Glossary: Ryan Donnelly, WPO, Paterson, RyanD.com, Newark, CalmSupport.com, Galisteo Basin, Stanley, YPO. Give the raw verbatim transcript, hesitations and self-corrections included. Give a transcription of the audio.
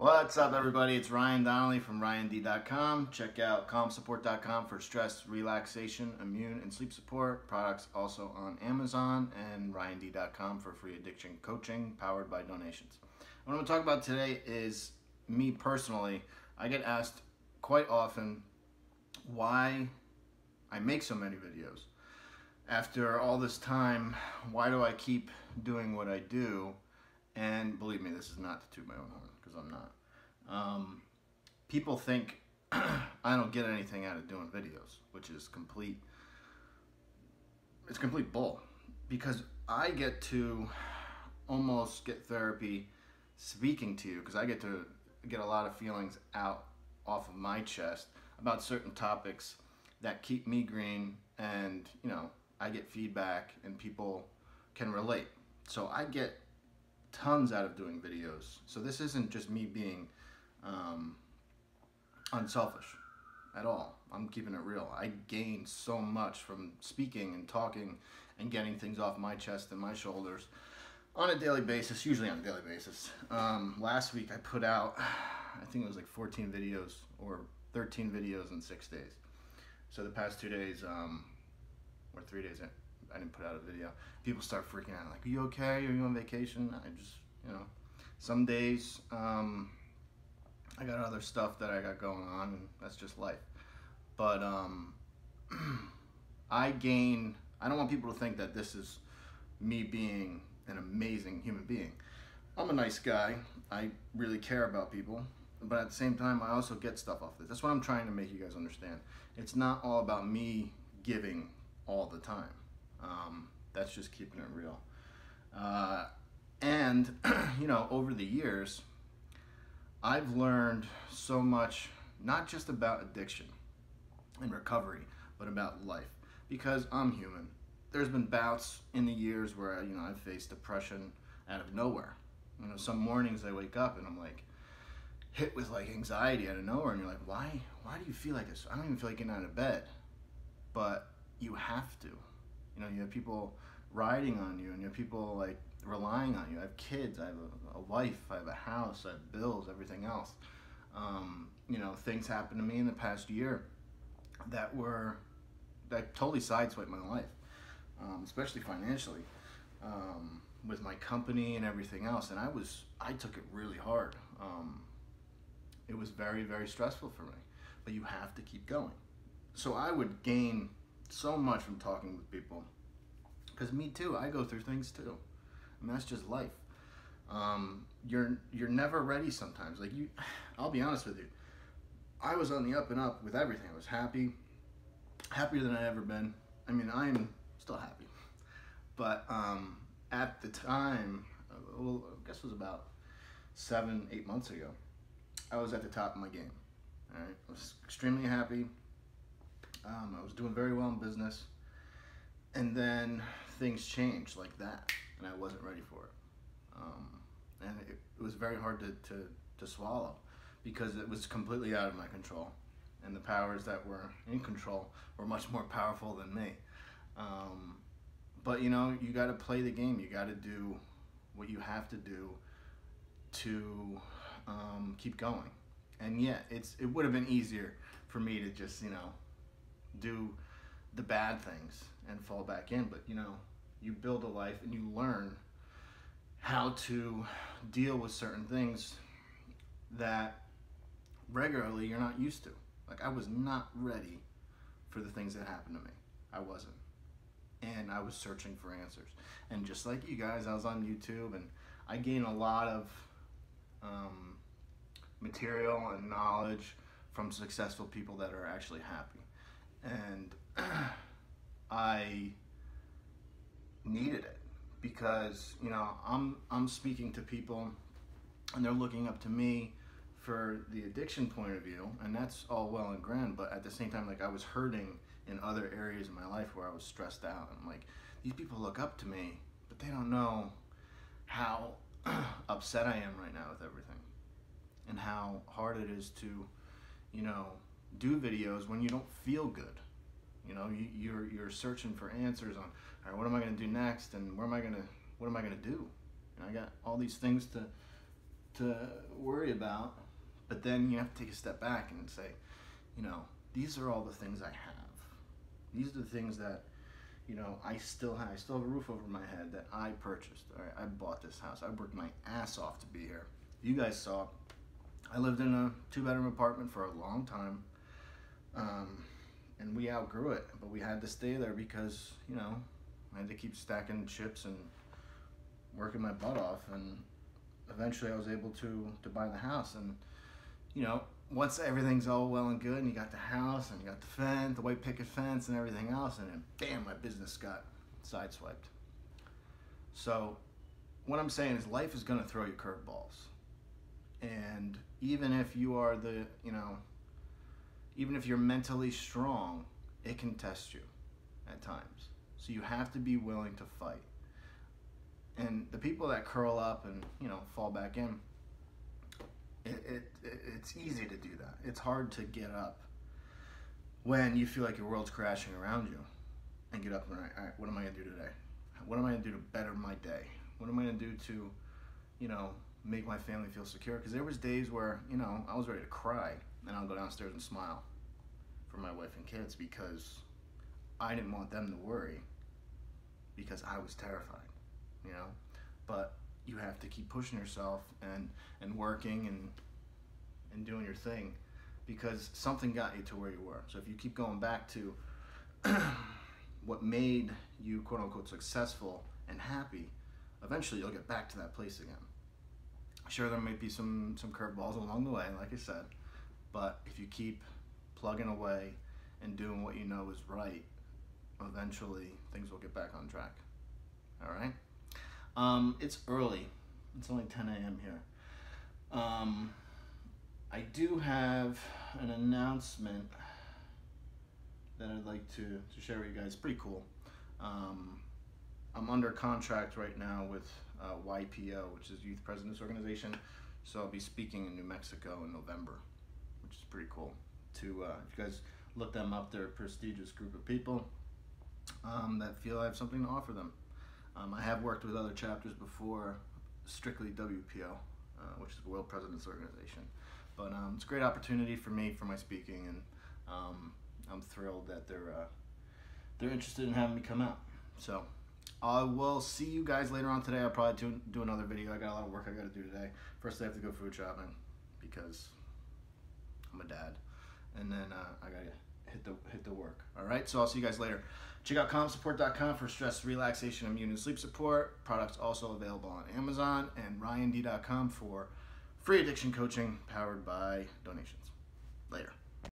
What's up, everybody? It's Ryan Donnelly from Ryan D dot com. Check out Calm Support dot com for stress, relaxation, immune, and sleep support. Products also on Amazon, and Ryan D dot com for free addiction coaching powered by donations. What I'm going to talk about today is me personally. I get asked quite often why I make so many videos. After all this time, why do I keep doing what I do? And believe me, this is not to toot my own horn, because I'm not. Um, people think I don't get anything out of doing videos, which is complete, it's complete bull. Because I get to almost get therapy speaking to you, because I get to get a lot of feelings out off of my chest about certain topics that keep me green, and, you know, I get feedback and people can relate. So I get tons out of doing videos. So this isn't just me being um, unselfish at all. I'm keeping it real. I gain so much from speaking and talking and getting things off my chest and my shoulders on a daily basis, usually on a daily basis. Um, last week I put out, I think it was like fourteen videos or thirteen videos in six days. So the past two days um, or three days, in, I didn't put out a video. People start freaking out, like, are you okay? Are you on vacation? I just, you know, some days um, I got other stuff that I got going on, and that's just life. But um, I gain, I don't want people to think that this is me being an amazing human being. I'm a nice guy. I really care about people. But at the same time, I also get stuff off this. That's what I'm trying to make you guys understand. It's not all about me giving all the time. Um, that's just keeping it real. Uh, and, you know, over the years, I've learned so much, not just about addiction and recovery, but about life, because I'm human. There's been bouts in the years where, you know, I've faced depression out of nowhere. You know, some mornings I wake up and I'm like hit with like anxiety out of nowhere, and you're like, why, why do you feel like this? I don't even feel like getting out of bed, but you have to. You know, you have people riding on you, and you have people like relying on you. I have kids, I have a, a wife, I have a house, I have bills, everything else. Um, you know, things happened to me in the past year that were, that totally sideswiped my life, um, especially financially, um, with my company and everything else. And I was, I took it really hard. Um, it was very, very stressful for me, but you have to keep going. So I would gain so much from talking with people, because me too, I go through things too. I mean, that's just life. Um, you're you're never ready sometimes. Like you, I'll be honest with you, I was on the up and up with everything. I was happy, happier than I'd ever been. I mean, I'm still happy, but um, at the time, well, I guess it was about seven, eight months ago, I was at the top of my game. All right, I was extremely happy. Um, I was doing very well in business, and then things changed like that, and I wasn't ready for it. Um, and it, it was very hard to, to, to swallow, because it was completely out of my control, and the powers that were in control were much more powerful than me. Um, but you know, you got to play the game. You got to do what you have to do to um, keep going. And yeah, it's, it would have been easier for me to just, you know, do the bad things and fall back in, but you know, you build a life and you learn how to deal with certain things that regularly you're not used to. Like, I was not ready for the things that happened to me. I wasn't, and I was searching for answers. And just like you guys, I was on YouTube, and I gained a lot of um, material and knowledge from successful people that are actually happy. And I needed it, because, you know, I'm, I'm speaking to people and they're looking up to me for the addiction point of view, and that's all well and grand, but at the same time, like, I was hurting in other areas of my life where I was stressed out. And I'm like, these people look up to me, but they don't know how upset I am right now with everything, and how hard it is to, you know, do videos when you don't feel good. You know, you, you're you're searching for answers on, all right, what am I going to do next, and where am I going to, what am I going to do? And I got all these things to to worry about, but then you have to take a step back and say, you know, these are all the things I have. These are the things that, you know, I still have. I still have a roof over my head that I purchased. All right, I bought this house. I worked my ass off to be here. You guys saw, I lived in a two-bedroom apartment for a long time, um, and we outgrew it, but we had to stay there because, you know, I had to keep stacking chips and working my butt off, and eventually I was able to to buy the house. And you know, once everything's all well and good and you got the house and you got the fence, the white picket fence and everything else, and then bam, my business got sideswiped. So what I'm saying is life is going to throw you curveballs, and even if you are the, you know, even if you're mentally strong, it can test you at times. So you have to be willing to fight. And the people that curl up and, you know, fall back in, it, it, it, it's easy to do that. It's hard to get up when you feel like your world's crashing around you and get up and, all right, all right, what am I going to do today? What am I going to do to better my day? What am I going to do to, you know, make my family feel secure? Because there was days where, you know, I was ready to cry, and I'll go downstairs and smile for my wife and kids because I didn't want them to worry, because I was terrified. You know, but you have to keep pushing yourself and and working and and doing your thing, because something got you to where you were. So if you keep going back to what made you quote unquote successful and happy, eventually you'll get back to that place again. Sure, there might be some some curveballs along the way, like I said, but if you keep plugging away and doing what you know is right, eventually things will get back on track. All right. Um, it's early. It's only ten A M here. Um, I do have an announcement that I'd like to, to share with you guys. It's pretty cool. Um, I'm under contract right now with uh, Y P O, which is Youth President's Organization. So I'll be speaking in New Mexico in November, which is pretty cool. To uh, if you guys look them up, they're a prestigious group of people um, that feel I have something to offer them. Um, I have worked with other chapters before, strictly W P O, uh, which is the World President's Organization. But um, it's a great opportunity for me, for my speaking, and um, I'm thrilled that they're, uh, they're interested in having me come out. So I will see you guys later on today. I'll probably do, do another video. I got a lot of work I got to do today. First, I have to go food shopping because I'm a dad. And then uh, I got to hit the hit the work. All right, so I'll see you guys later. Check out Calm Support dot com for stress, relaxation, immune, and sleep support. Products also available on Amazon, and Ryan D dot com for free addiction coaching powered by donations. Later.